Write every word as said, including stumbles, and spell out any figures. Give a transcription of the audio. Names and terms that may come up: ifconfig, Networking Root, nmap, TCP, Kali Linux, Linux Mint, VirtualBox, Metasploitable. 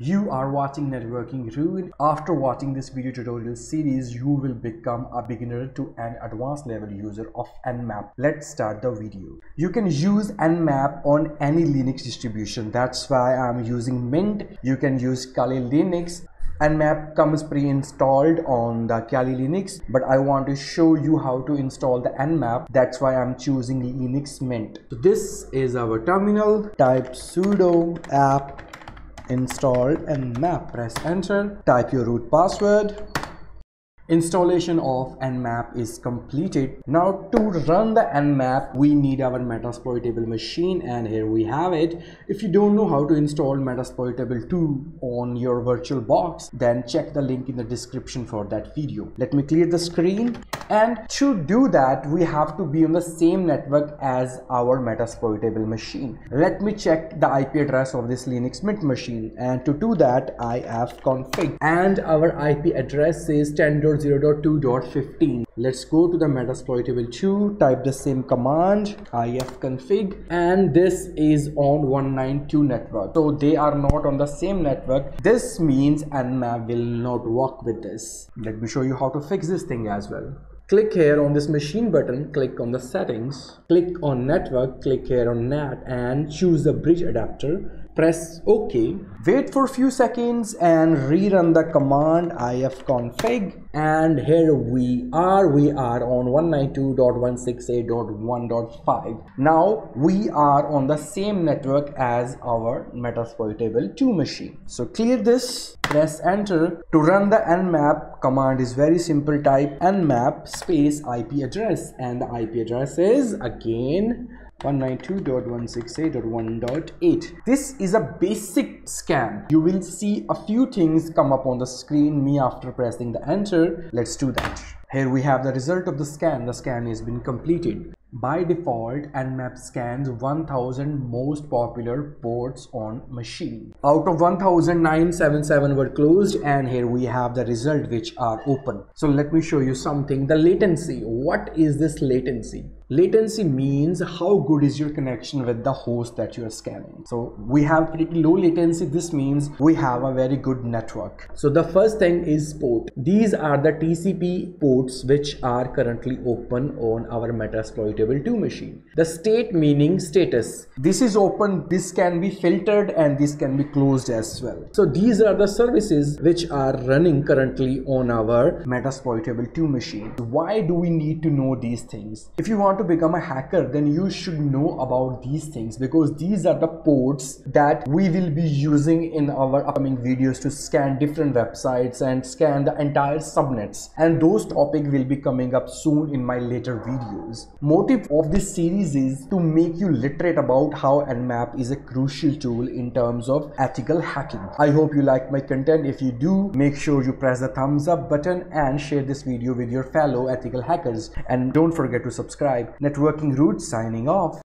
You are watching Networking Root. After watching this video tutorial series, you will become a beginner to an advanced level user of nmap. Let's start the video. You can use nmap on any Linux distribution. That's why I'm using Mint. You can use Kali Linux. Nmap comes pre-installed on the Kali Linux, but I want to show you how to install the nmap. That's why I'm choosing Linux Mint. So this is our terminal. Type sudo apt install nmap, press enter, type your root password. Installation of nmap is completed. Now to run the nmap, we need our Metasploitable machine, and here we have it. If you don't know how to install Metasploitable two on your VirtualBox, then check the link in the description for that video. Let me clear the screen. And to do that, we have to be on the same network as our Metasploitable machine. Let me check the I P address of this Linux Mint machine, and to do that, I have config, and our I P address is ten dot zero dot two dot fifteen. Let's go to the Metasploitable two, type the same command, ifconfig, and this is on one ninety-two network, so they are not on the same network. This means nmap will not work with this. Let me show you how to fix this thing as well. Click here on this machine button, click on the settings, click on network, click here on N A T, and choose the bridge adapter. Press OK, wait for a few seconds and rerun the command ifconfig, and here we are. We are on one ninety-two dot one sixty-eight dot one dot five. Now we are on the same network as our Metasploitable two machine. So clear this, press enter. To run the nmap command is very simple. Type nmap space I P address, and the I P address is again one ninety-two dot one sixty-eight dot one dot eight. This is a basic scan. You will see a few things come up on the screen me after pressing the enter. Let's do that. Here we have the result of the scan. The scan has been completed. By default, nmap scans one thousand most popular ports on machine. Out of one thousand nine hundred seventy-seven were closed, and here we have the result which are open. So let me show you something. The latency. What is this latency? Latency means how good is your connection with the host that you are scanning. So we have pretty low latency. This means we have a very good network. So the first thing is port. These are the T C P ports which are currently open on our Metasploitable two machine. The state meaning status. This is open, this can be filtered, and this can be closed as well. So these are the services which are running currently on our Metasploitable two machine. Why do we need to know these things? If you want to become a hacker, then you should know about these things, because these are the ports that we will be using in our upcoming videos to scan different websites and scan the entire subnets, and those topics will be coming up soon in my later videos. Motive of this series is to make you literate about how nmap is a crucial tool in terms of ethical hacking. I hope you like my content. If you do, make sure you press the thumbs up button and share this video with your fellow ethical hackers, and don't forget to subscribe. Networking Root signing off.